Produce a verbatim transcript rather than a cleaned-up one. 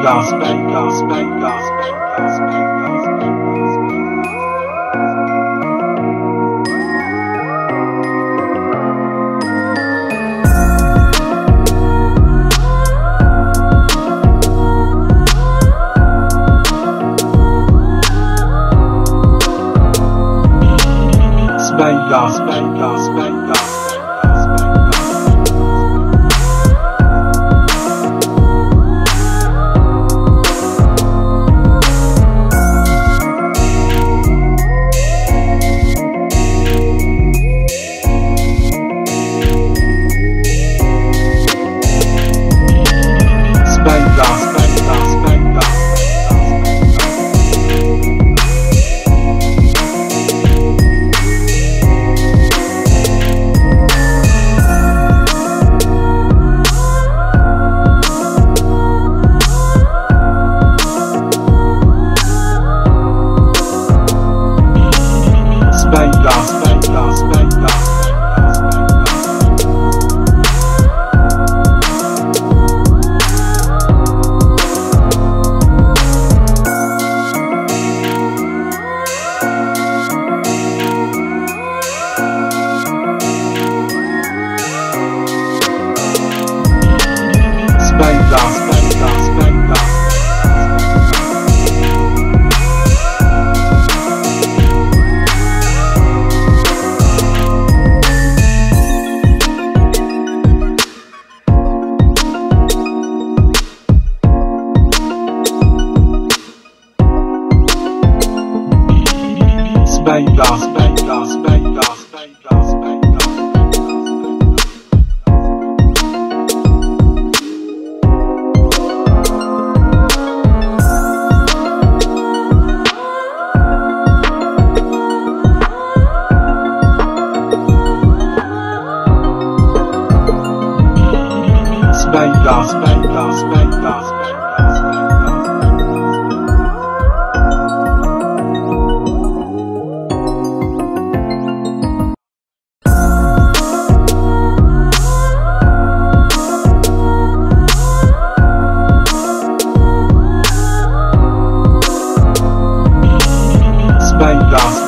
gospel, gospel, gospel, gospel, gospel. Bang gospel, gospel, gospel. Bang gospel, gospel, gospel, gospel. Bang gospel. Bang gospel, bang gospel, bang gospel, bang gospel, bang gospel. Bang gospel, bang gospel, bang gospel, bang gospel. Bang gospel.